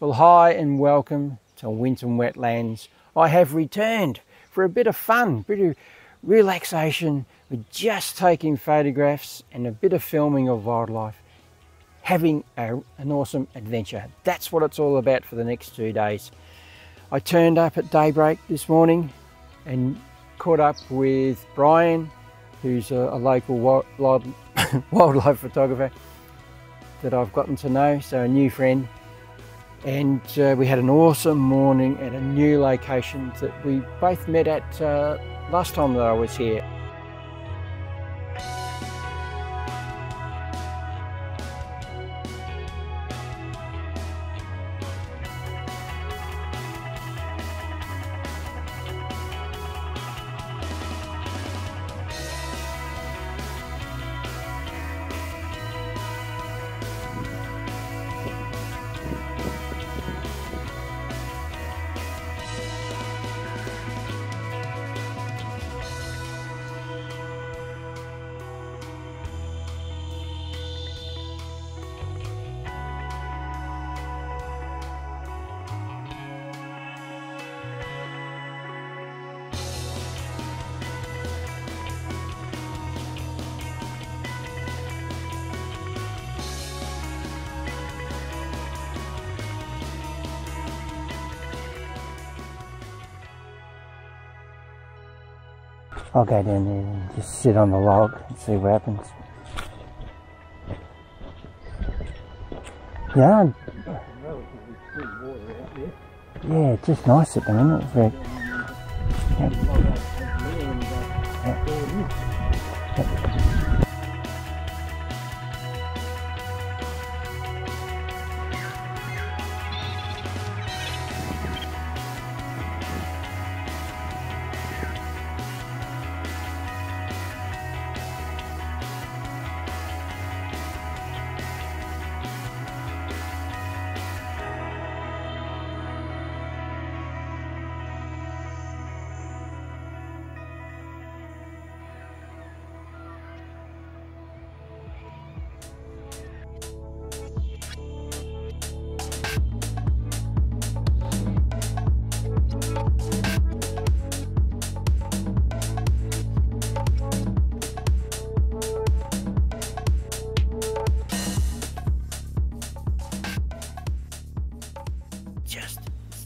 Well, hi and welcome to Winton Wetlands. I have returned for a bit of fun, a bit of relaxation with just taking photographs and a bit of filming of wildlife. Having an awesome adventure. That's what it's all about for the next 2 days. I turned up at daybreak this morning and caught up with Brian, who's a local wildlife photographer that I've gotten to know, so a new friend. And we had an awesome morning at a new location that we both met at last time that I was here. I'll go down there and just sit on the log and see what happens. Yeah, it's just nice at the minute.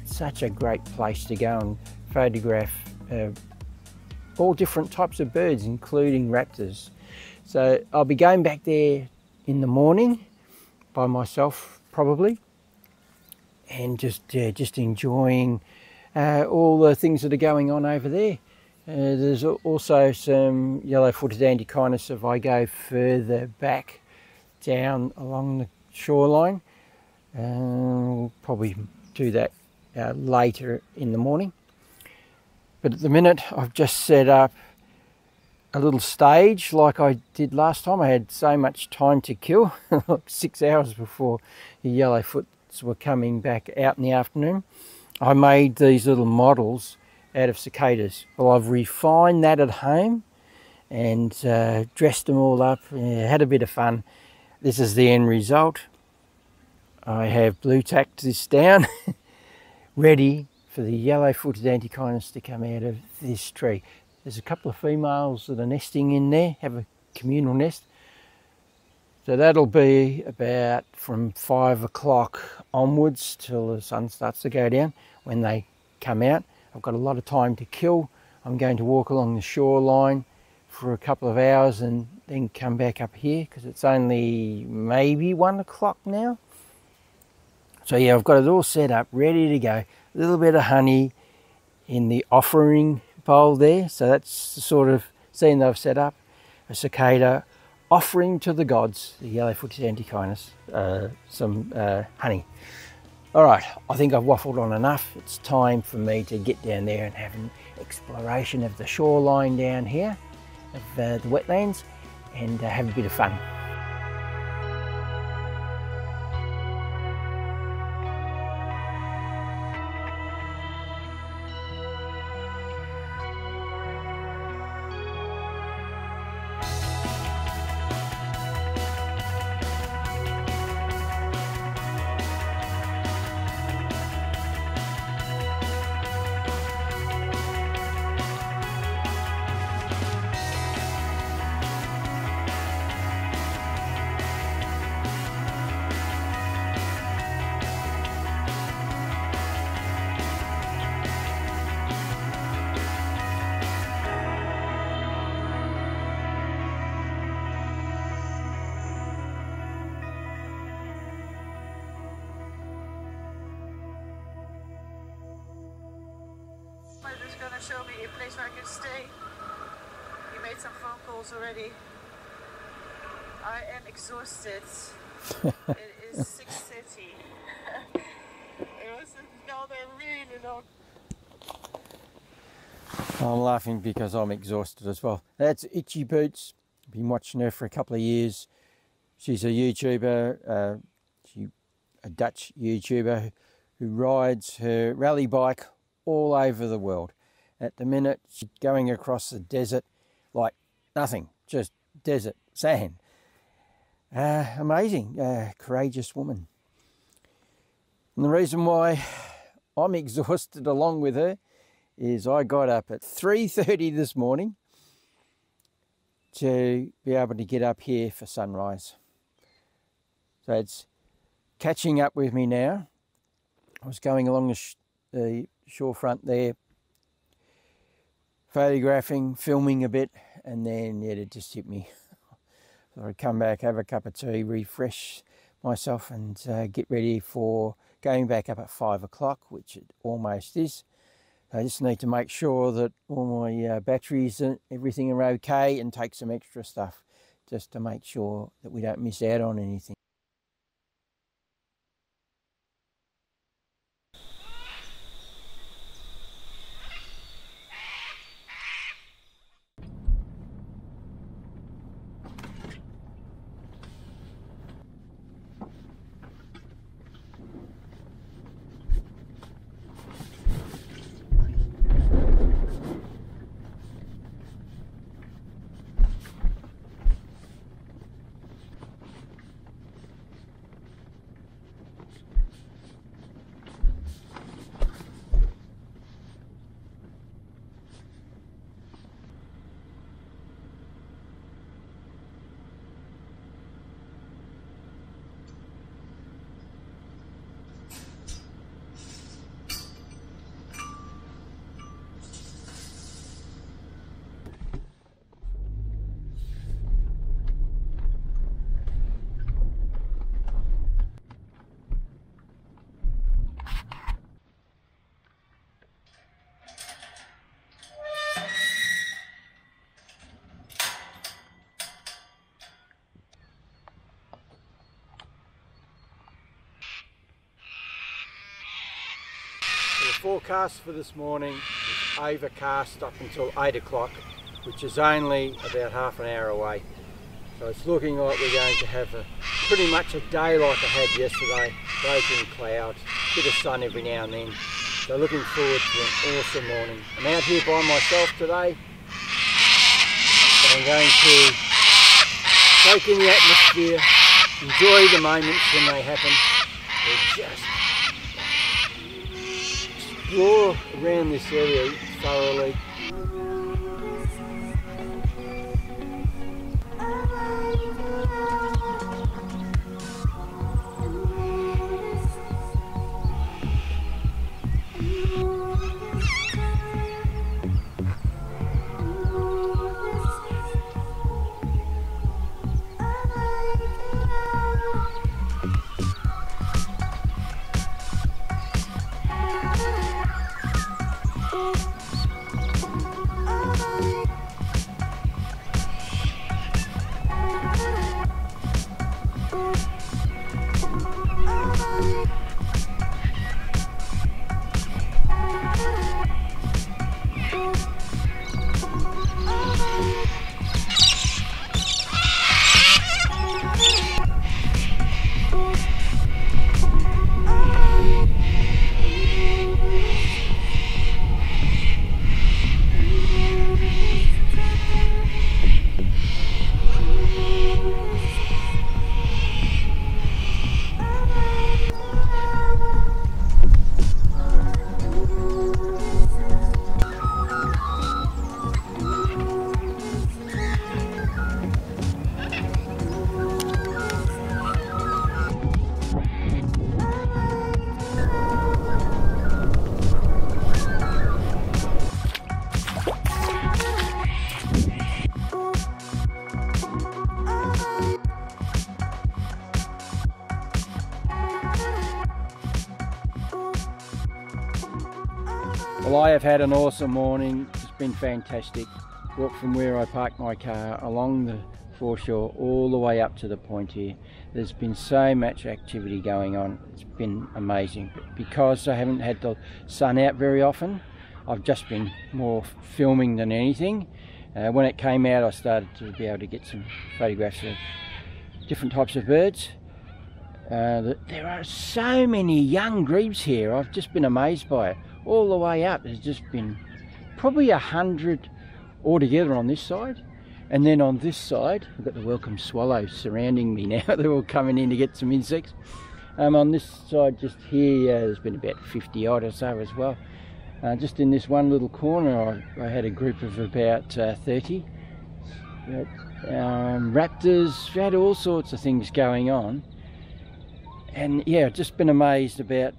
Such a great place to go and photograph all different types of birds, including raptors. So I'll be going back there in the morning by myself probably, and just enjoying all the things that are going on over there. There's also some yellow footed antechinus if I go further back down along the shoreline. We'll probably do that later in the morning, but at the minute I've just set up a little stage like I did last time. I had so much time to kill, like 6 hours before the yellowfoots were coming back out in the afternoon. I made these little models out of cicadas. Well, I've refined that at home and dressed them all up, had a bit of fun. This is the end result. I have blue tacked this down ready for the yellow-footed antechinus to come out of this tree. There's a couple of females that are nesting in there, have a communal nest. So that'll be about from 5 o'clock onwards till the sun starts to go down when they come out. I've got a lot of time to kill. I'm going to walk along the shoreline for a couple of hours and then come back up here because it's only maybe 1 o'clock now. So yeah, I've got it all set up, ready to go. A little bit of honey in the offering bowl there. So that's the sort of scene that I've set up. A cicada offering to the gods, the yellow-footed antechinus, some honey. All right, I think I've waffled on enough. It's time for me to get down there and have an exploration of the shoreline down here, of the wetlands, and have a bit of fun. show me a place where I can stay. He made some phone calls already. I am exhausted. It is 6:30. It was another really long. I'm laughing because I'm exhausted as well. That's Itchy Boots. Been watching her for a couple of years. She's a YouTuber, a Dutch YouTuber who rides her rally bike all over the world. At the minute, she's going across the desert like nothing, just desert, sand. Amazing, courageous woman. And the reason why I'm exhausted along with her is I got up at 3:30 this morning to be able to get up here for sunrise. So it's catching up with me now. I was going along the shorefront there, photographing, filming a bit, and then it just hit me. So I'd come back, have a cup of tea, refresh myself, and get ready for going back up at 5 o'clock, which it almost is. I just need to make sure that all my batteries and everything are okay, and take some extra stuff just to make sure that we don't miss out on anything. Forecast for this morning is overcast up until 8 o'clock, which is only about half an hour away. So it's looking like we're going to have pretty much a day like I had yesterday, broken clouds, bit of sun every now and then. So looking forward to an awesome morning. I'm out here by myself today, so I'm going to soak in the atmosphere, enjoy the moments when they happen. They're just explore around this area thoroughly. Well, I have had an awesome morning. It's been fantastic. Walked from where I parked my car along the foreshore all the way up to the point here. There's been so much activity going on. It's been amazing. But because I haven't had the sun out very often, I've just been more filming than anything. When it came out, I started to be able to get some photographs of different types of birds. There are so many young grebes here. I've just been amazed by it. All the way up, there's just been probably 100 altogether on this side. And then on this side, I've got the welcome swallows surrounding me now. They're all coming in to get some insects. On this side just here, there's been about 50 odd or so as well. Just in this one little corner, I had a group of about 30. But, raptors, we had all sorts of things going on. And yeah, I've just been amazed about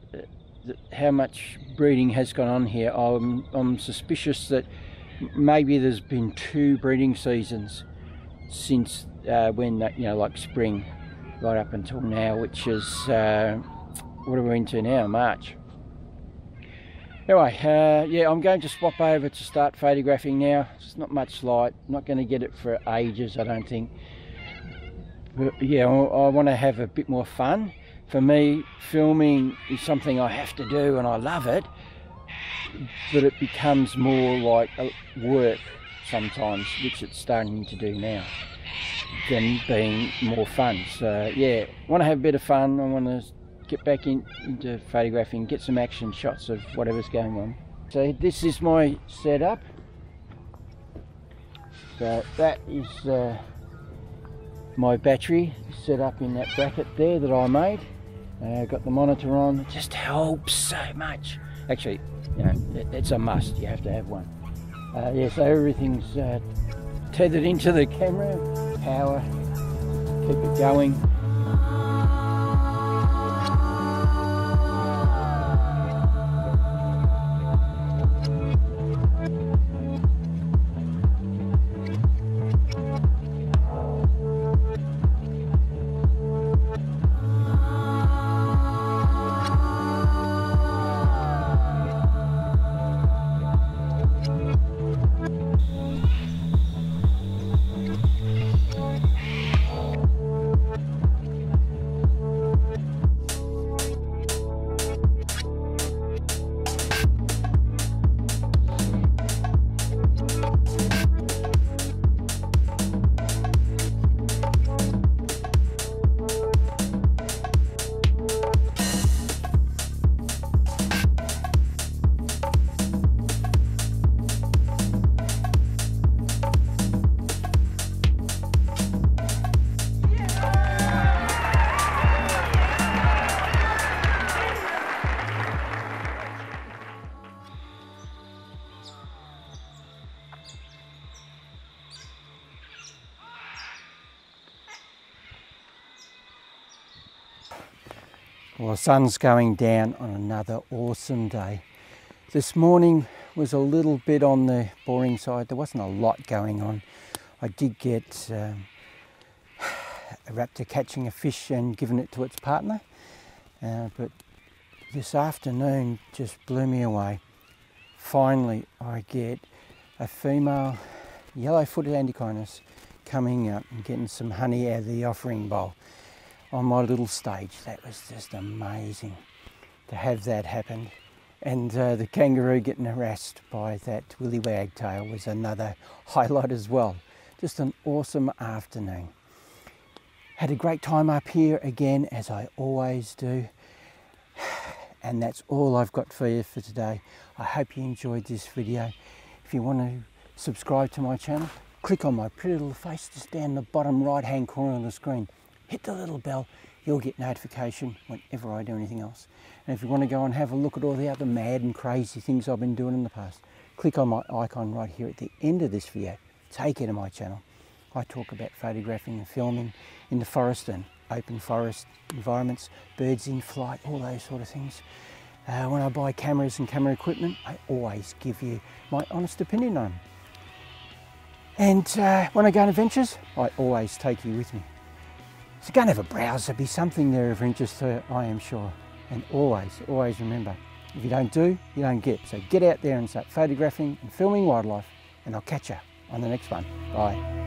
how much breeding has gone on here. I'm suspicious that maybe there's been two breeding seasons since when, you know, like spring right up until now, which is what are we into now, March. Anyway, yeah, I'm going to swap over to start photographing now. It's not much light, not going to get it for ages, I don't think. But yeah, I want to have a bit more fun. For me, filming is something I have to do and I love it, but it becomes more like work sometimes, which it's starting to do now, than being more fun. So yeah, I want to have a bit of fun. I want to get back into photographing, get some action shots of whatever's going on. So this is my setup. So that is my battery set up in that bracket there that I made. Got the monitor on. It just helps so much. Actually, you know, it's a must. You have to have one. Yeah, so everything's tethered into the camera. Power, keep it going. Well, the sun's going down on another awesome day. This morning was a little bit on the boring side. There wasn't a lot going on. I did get a raptor catching a fish and giving it to its partner. But this afternoon just blew me away. Finally, I get a female yellow footed antechinus coming up and getting some honey out of the offering bowl on my little stage. That was just amazing to have that happen. And the kangaroo getting harassed by that willy wagtail was another highlight as well. Just an awesome afternoon. Had a great time up here again, as I always do. And that's all I've got for you for today. I hope you enjoyed this video. If you want to subscribe to my channel, click on my pretty little face just down the bottom right hand corner of the screen. Hit the little bell, you'll get notification whenever I do anything else. And if you want to go and have a look at all the other mad and crazy things I've been doing in the past, click on my icon right here at the end of this video. Take you to my channel. I talk about photographing and filming in the forest and open forest environments, birds in flight, all those sort of things. When I buy cameras and camera equipment, I always give you my honest opinion on them. And when I go on adventures, I always take you with me. So go and have a browse, there'll be something there of interest to you, I am sure. And always, always remember, If you don't do, you don't get. So get out there and start photographing and filming wildlife, and I'll catch you on the next one. Bye.